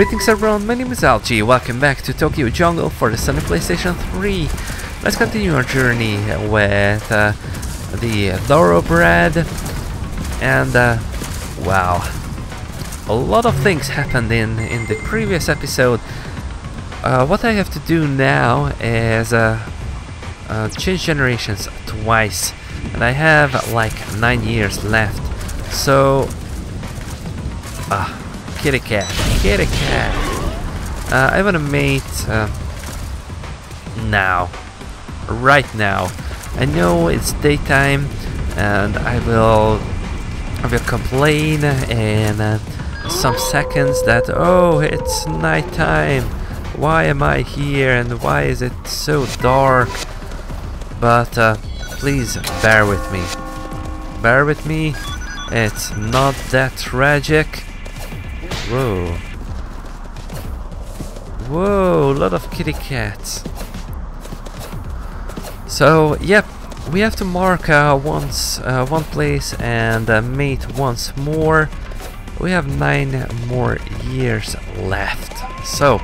Greetings everyone, my name is Algee, welcome back to Tokyo Jungle for the Sony PlayStation 3. Let's continue our journey with the Thoroughbred, and wow, a lot of things happened in the previous episode. What I have to do now is change generations twice, and I have like 9 years left, so... kitty cat, kitty cat. I want to mate now, right now. I know it's daytime, and I will complain in some seconds that oh, it's nighttime. Why am I here, and why is it so dark? But please bear with me. Bear with me. It's not that tragic. Whoa. Whoa, a lot of kitty cats. So, yep, we have to mark one place and mate once more. We have 9 more years left. So,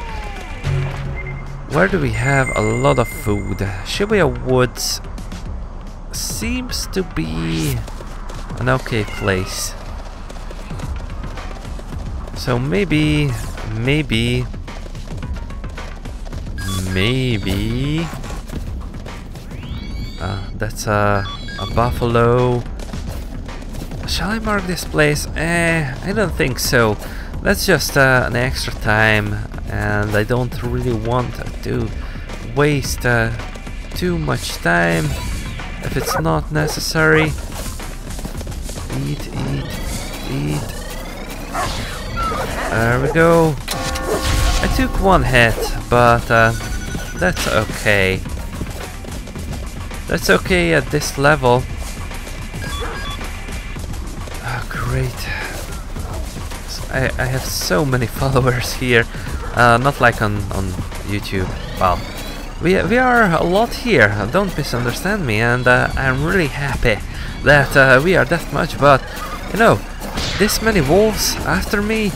where do we have a lot of food? Shibuya Woods seems to be an okay place. So maybe that's a buffalo. Shall I mark this place? I don't think so. That's just an extra time, and I don't really want to waste too much time if it's not necessary. Eat, eat, eat. There we go. I took one hit, but that's okay. That's okay at this level. Oh, great. I have so many followers here. Not like on YouTube. Well, we are a lot here. Don't misunderstand me. And I'm really happy that we are that much. But, you know, this many wolves after me?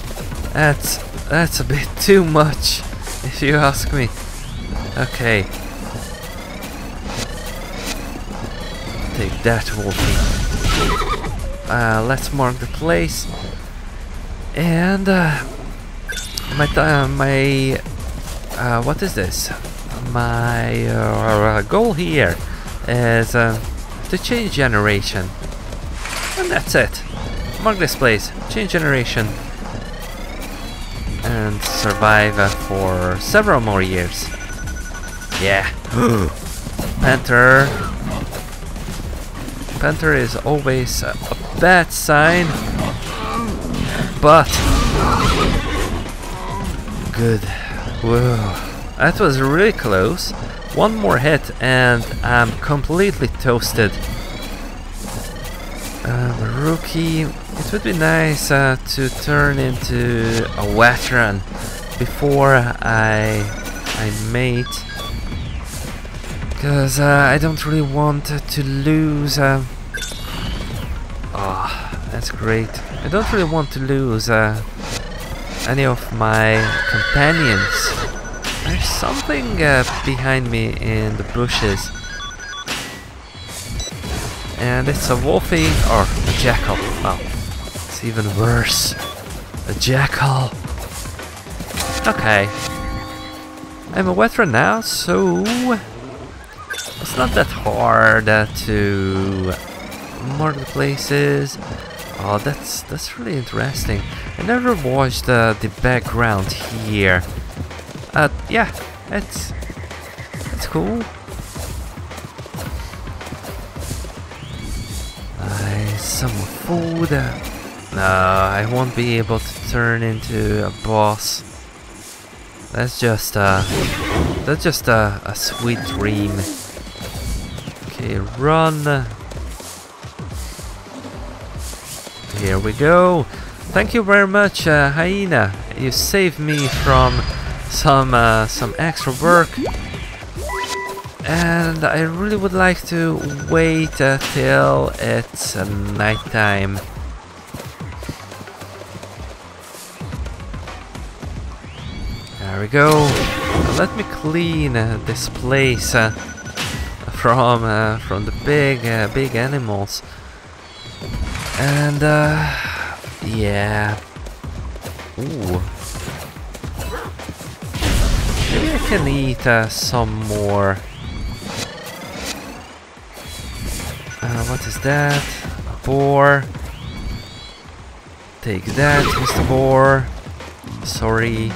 That's a bit too much, if you ask me. Okay. Take that, wolfie. Let's mark the place. And what is this? My goal here is to change generation, and that's it. Mark this place, change generation, and survive for several more years. Yeah. Panther. Panther is always a bad sign, but good. Whoa, that was really close. One more hit and I'm completely toasted. Rookie. It would be nice to turn into a veteran before I mate, because I don't really want to lose. Oh, that's great. I don't really want to lose any of my companions. There's something behind me in the bushes, and it's a wolfie or a jackal. Oh. Even worse, a jackal. Okay, I'm a veteran now, so it's not that hard to mark the places. Oh, that's really interesting. I never watched the background here. Yeah, it's cool. Some food. No, I won't be able to turn into a boss. That's just a sweet dream. Okay, run. Here we go. Thank you very much, hyena. You saved me from some extra work. And I really would like to wait till it's nighttime. There we go. Let me clean this place from the big animals. And yeah. Ooh. Maybe I can eat some more. What is that? A boar. Take that, Mr. Boar. Sorry.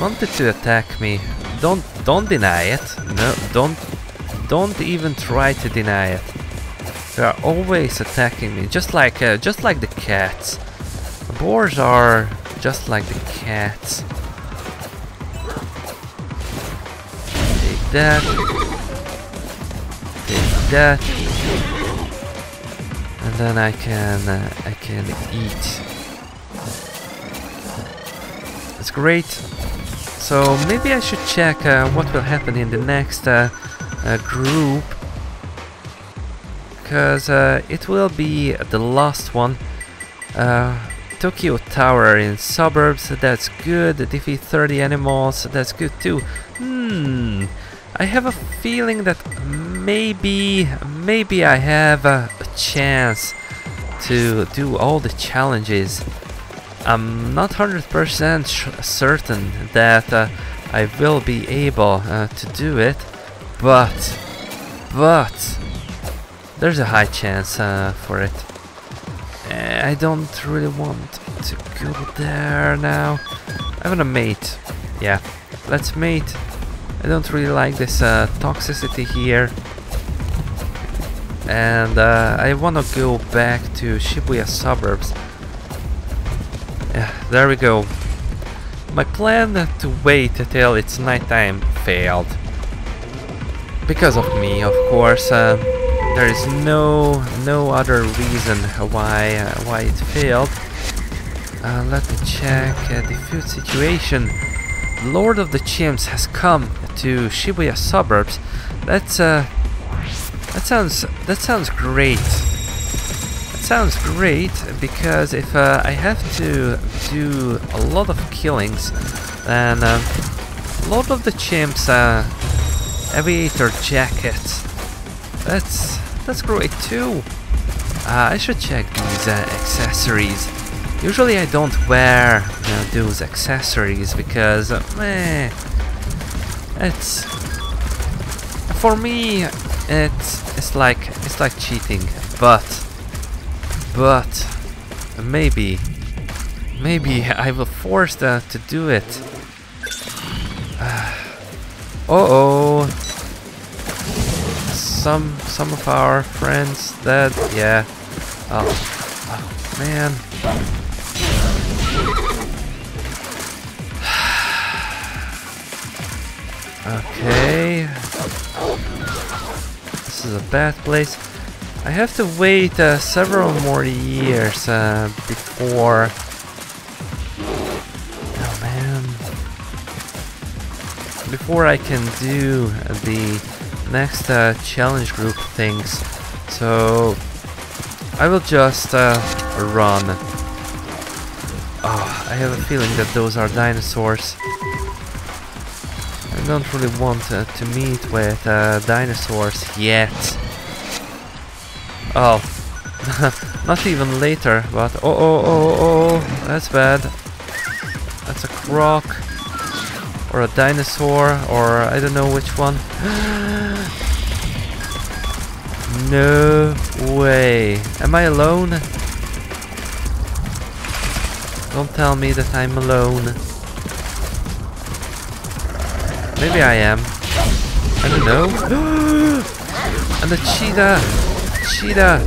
Wanted to attack me. Don't deny it. No, don't even try to deny it. They are always attacking me, just like the cats. Boars are just like the cats. Take that. Take that. And then I can eat. That's great. So maybe I should check what will happen in the next group, because it will be the last one. Tokyo Tower in suburbs, that's good. Defeat 30 animals, that's good too. I have a feeling that maybe I have a chance to do all the challenges. I'm not 100% certain that I will be able to do it, but there's a high chance for it. I don't really want to go there now. I want to mate. Yeah, let's mate. I don't really like this toxicity here. And I want to go back to Shibuya suburbs. Yeah, there we go. My plan to wait till it's nighttime failed. Because of me, of course. There is no other reason why it failed. Let me check the food situation. Lord of the Chimps has come to Shibuya suburbs. That's that sounds great. That sounds great, because if I have to do a lot of killings, then Lord of the Chimps aviator jacket. That's great too. I should check these accessories. Usually I don't wear those accessories because it's for me it's like cheating. But maybe I will force to do it. Oh. Some of our friends dead. Yeah. Oh man. Okay. This is a bad place. I have to wait several more years before. Oh man. Before I can do the next challenge group things, so I will just run. Oh, I have a feeling that those are dinosaurs. I don't really want to meet with dinosaurs yet. Oh, not even later, but oh, that's bad. That's a croc. Or a dinosaur, or I don't know which one. No way. Am I alone? Don't tell me that I'm alone. Maybe I am. I don't know. And the cheetah. Cheetah.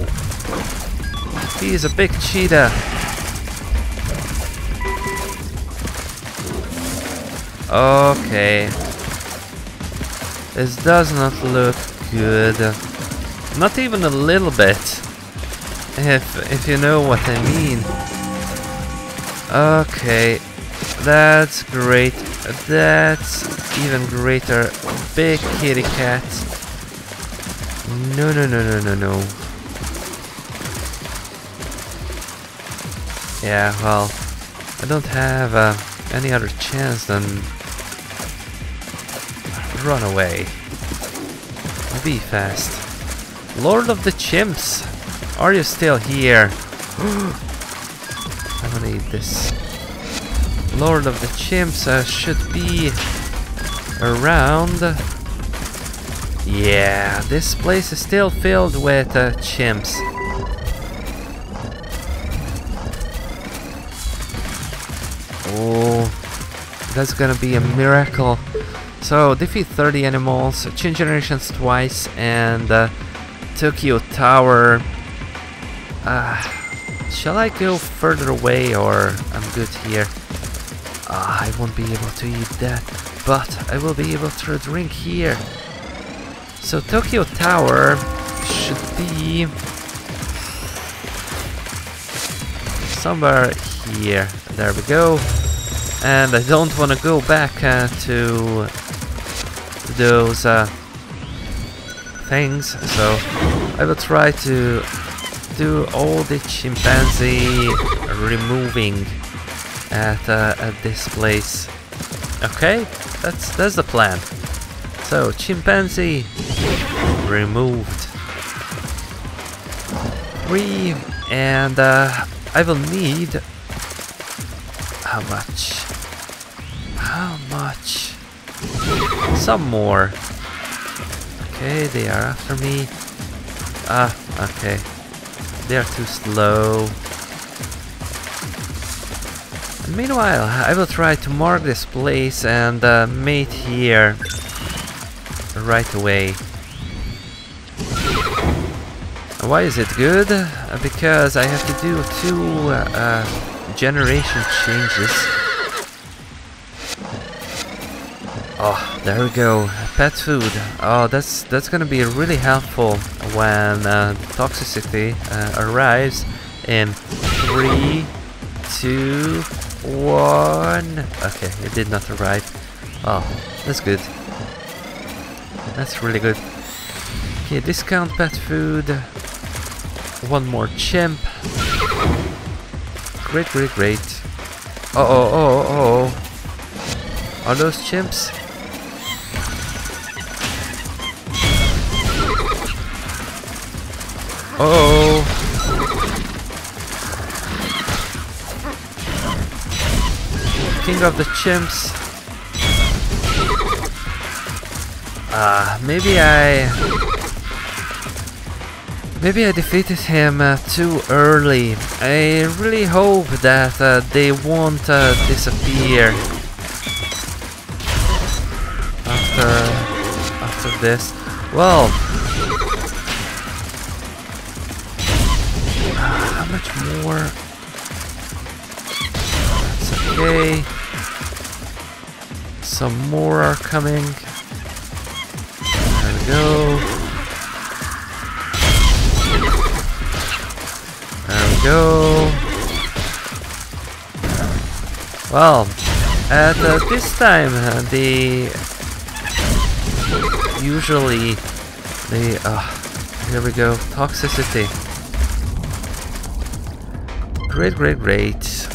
He is a big cheetah. Okay, this does not look good, not even a little bit, if you know what I mean. Okay, that's great, that's even greater. Big kitty cat. No. Yeah, well, I don't have any other chance than run away. Be fast. Lord of the Chimps, are you still here? I'm gonna eat this. Lord of the Chimps should be around. Yeah, this place is still filled with chimps. Oh, that's gonna be a miracle. So, defeat 30 animals, change generations twice, and Tokyo Tower. Shall I go further away, or I'm good here? I won't be able to eat that, but I will be able to drink here. So, Tokyo Tower should be somewhere here. There we go. And I don't want to go back to those things, so I will try to do all the chimpanzee removing at this place. Okay, that's the plan. So chimpanzee removed. 3, and I will need how much? How much? Some more. Okay, they are after me. Okay. They are too slow. And meanwhile, I will try to mark this place and mate here right away. Why is it good? Because I have to do 2 generation changes. Oh, there we go. Pet food. Oh, that's gonna be really helpful when toxicity arrives in 3, 2, 1. Okay, it did not arrive. Oh, that's good. That's really good. Okay, discount pet food. 1 more chimp. Great, great, great. Oh. Are those chimps? Oh. King of the chimps. Maybe I defeated him too early. I really hope that they won't disappear after this. Well, how much more? That's okay. Some more are coming. There we go. Go. Well, at this time here we go, toxicity. Great, great, great.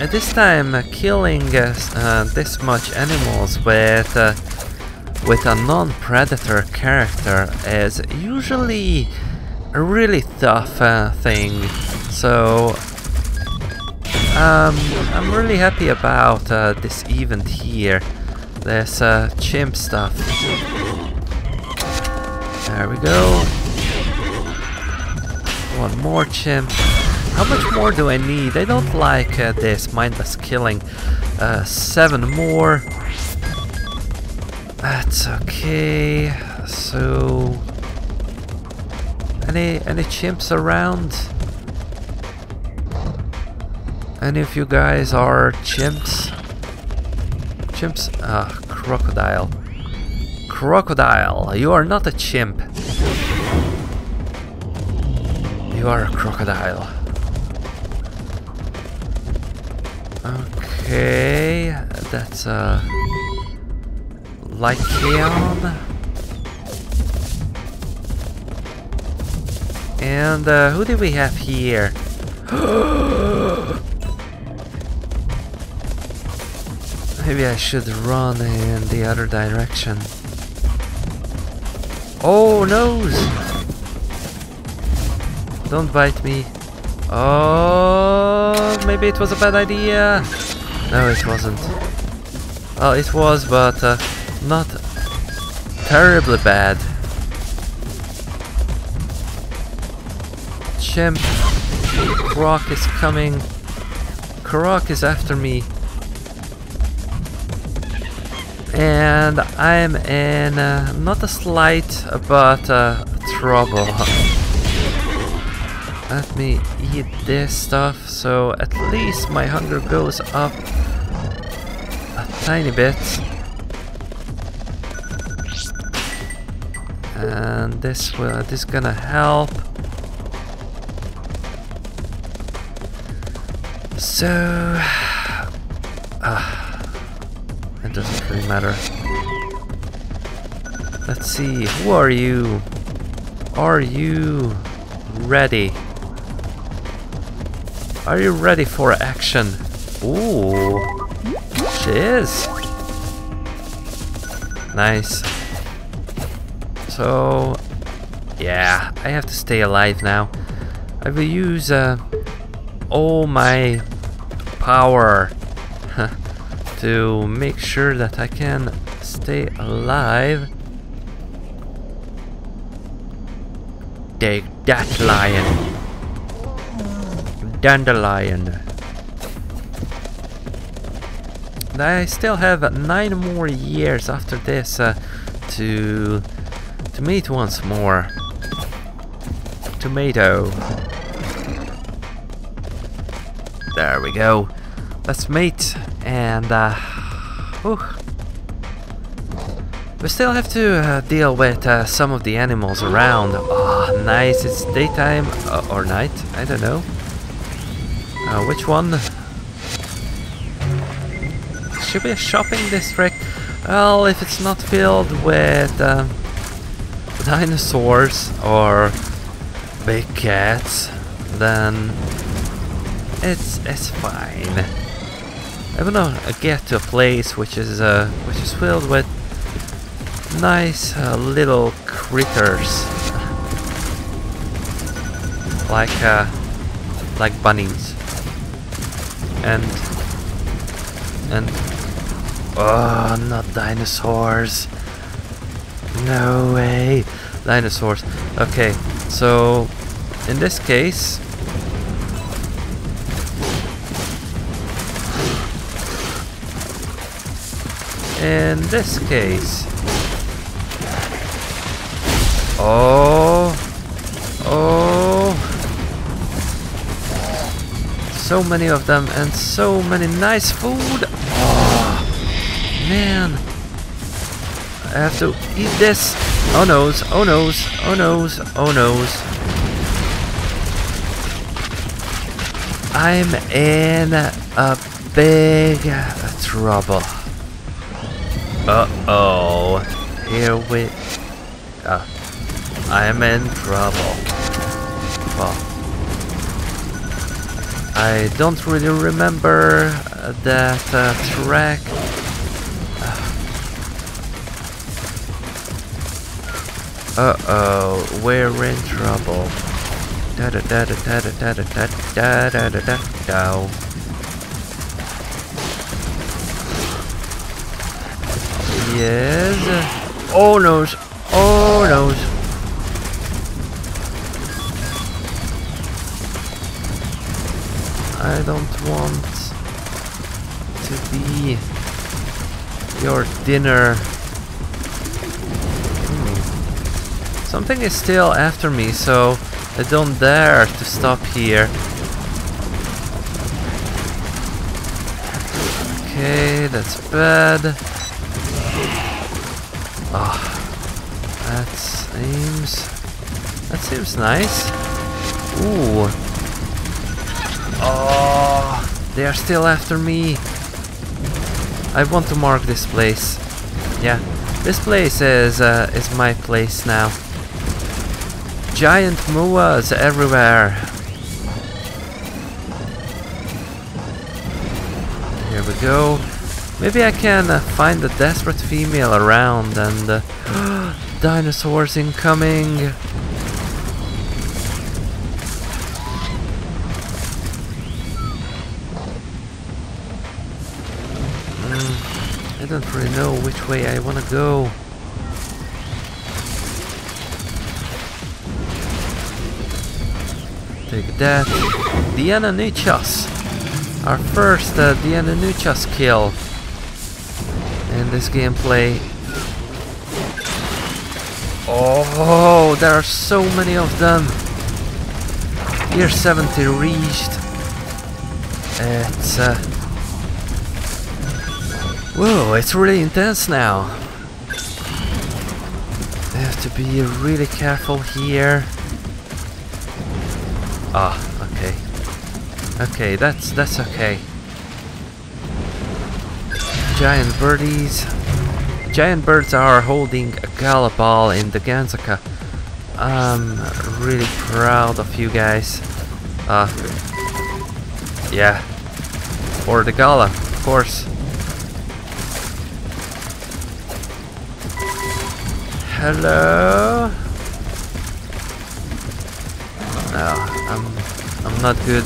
At this time, killing this much animals with a non-predator character is usually a really tough thing, so I'm really happy about this event here, this chimp stuff. There we go. 1 more chimp. How much more do I need? I don't like this mindless killing. 7 more. That's okay. So any chimps around? Any of you guys are chimps? Chimps? Ah, crocodile. Crocodile, you are not a chimp. You are a crocodile. Okay, that's a Lycaon. And who do we have here? Maybe I should run in the other direction. Oh, nose! Don't bite me. Oh, maybe it was a bad idea. No, it wasn't. Oh, it was, but not terribly bad. Chimp. Croc is coming. Croc is after me. And I'm in not a slight but trouble. Let me eat this stuff so at least my hunger goes up a tiny bit. And this will, this gonna help. So it doesn't really matter. Let's see, who are you? Are you ready? Are you ready for action? Ooh, she is. Nice. So, yeah, I have to stay alive now. I will use all my power to make sure that I can stay alive. Take that, lion. Dandelion. I still have 9 more years after this to meet once more. Tomato. There we go. Let's mate. And we still have to deal with some of the animals around. Oh, nice, it's daytime or night, I don't know. Which one? Should be a shopping district. Well, if it's not filled with dinosaurs or big cats, then it's fine. I wanna get to a place which is filled with nice little critters, like bunnies, and oh, not dinosaurs! No way, dinosaurs. Okay, so in this case. In this case, oh, so many of them and so many nice food. Oh, man, I have to eat this. Oh noes, oh noes, oh noes, oh noes. I'm in a big trouble. Uh-oh, here we... I'm in trouble. Well, I don't really remember that track. Uh-oh, we're in trouble. Da-da-da-da-da-da-da-da-da-da-da-da-da. Yes. Oh noes. Oh noes. I don't want to be your dinner. Something is still after me, so I don't dare to stop here. Okay, that's bad. Ah, oh, that seems nice. Ooh. Oh, they are still after me. I want to mark this place. Yeah, this place is my place now. Giant moas everywhere. Here we go. Maybe I can find a desperate female around and... dinosaurs incoming! I don't really know which way I want to go. Take that. Diana Nuchas! Our first Diana Nuchas kill in this gameplay. Oh, there are so many of them. Year 70 reached. It's... whoa, it's really intense now. I have to be really careful here. Ah, okay. Okay, that's okay. Giant birdies. Giant birds are holding a gala ball in the Ganzaka. I'm really proud of you guys. Yeah. Or the gala, of course. Hello? No, I'm not good.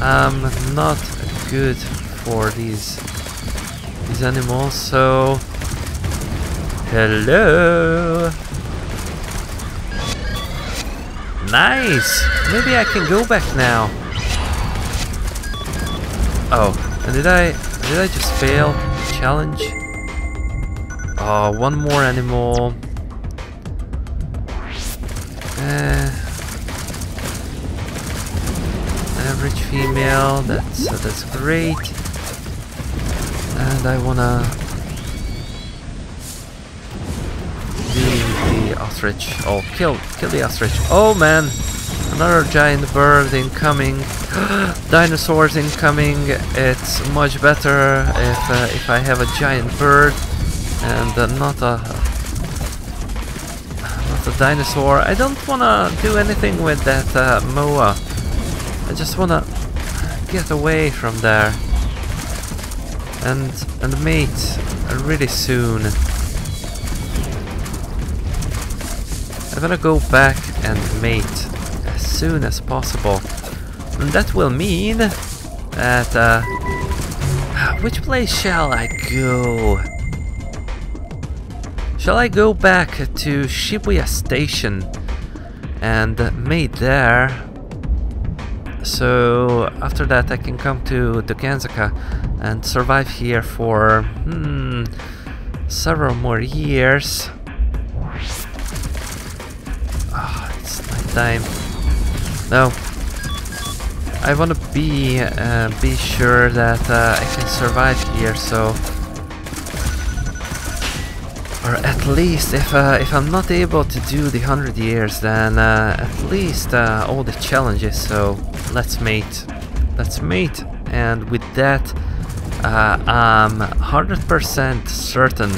I'm not good for these animals, so... Hello! Nice! Maybe I can go back now. Oh, and did I just fail the challenge? Oh, one more animal. Average female. That's great. And I wanna. The ostrich. Oh, kill the ostrich. Oh man, another giant bird incoming. Dinosaurs incoming. It's much better if I have a giant bird and not a dinosaur. I don't wanna do anything with that moa. I just wanna get away from there and mate really soon. I'm gonna go back and mate as soon as possible, and that will mean that... which place shall I go? Shall I go back to Shibuya Station and mate there? So after that I can come to Dogenzaka and survive here for several more years. Time. No, I want to be sure that I can survive here. So, or at least if I'm not able to do the 100 years, then at least all the challenges. So let's mate, and with that, I'm 100% certain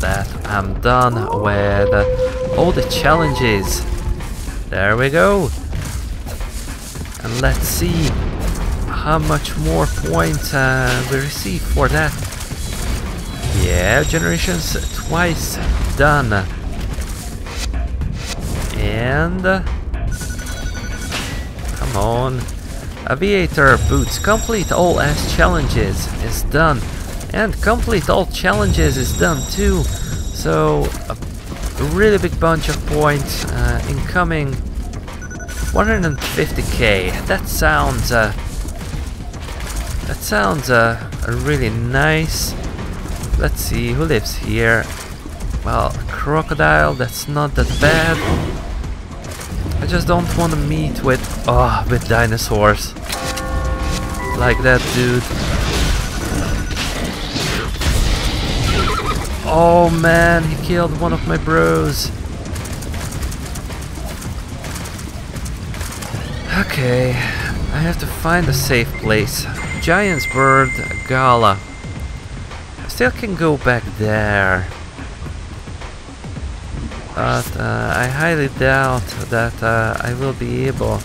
that I'm done with all the challenges. There we go, and let's see how much more points we receive for that. Yeah, generations twice done, and come on, aviator boots. Complete all S challenges is done, and complete all challenges is done too. So. Really big bunch of points incoming. 150k. That sounds really nice. Let's see who lives here. Well, crocodile. That's not that bad. I just don't want to meet with dinosaurs like that, dude. Oh man, he killed one of my bros. Okay, I have to find a safe place. Giant's bird gala. I still can go back there. But I highly doubt that I will be able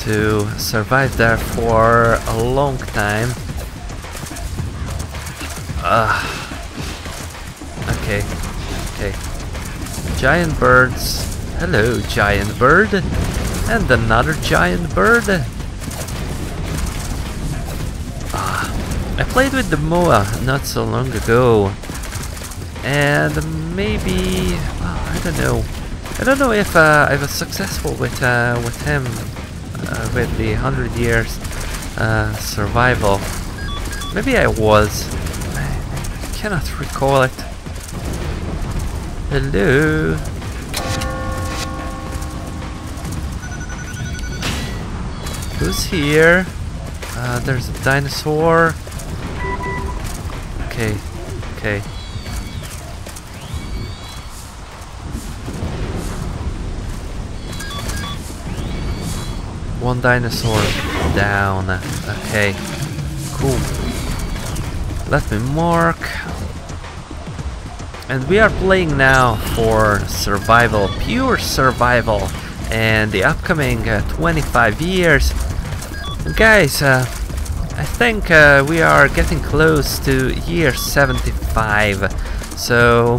to survive there for a long time. Okay, okay. Giant birds. Hello, giant bird. And another giant bird. I played with the MOA not so long ago. And maybe... well, I don't know. I don't know if I was successful with him. With the 100 years survival. Maybe I was. I cannot recall it. Hello. Who's here? There's a dinosaur. Okay, okay. One dinosaur down. Okay, cool. Let me mark. And we are playing now for survival, pure survival, and the upcoming 25 years. Guys, I think we are getting close to year 75, so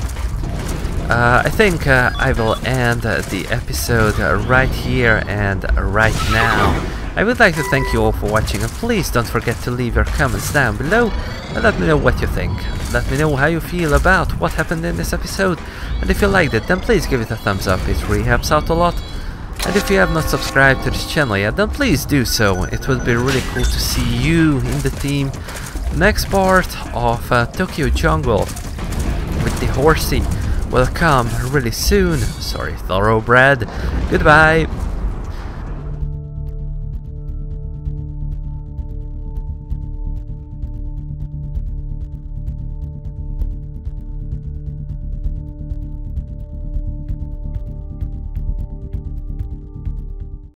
I think I will end the episode right here and right now. I would like to thank you all for watching, and please don't forget to leave your comments down below and let me know what you think. Let me know how you feel about what happened in this episode, and if you liked it, then please give it a thumbs up, it really helps out a lot. And if you have not subscribed to this channel yet, then please do so. It would be really cool to see you in the team. Next part of Tokyo Jungle with the horsey will come really soon. Sorry, Thoroughbred. Goodbye.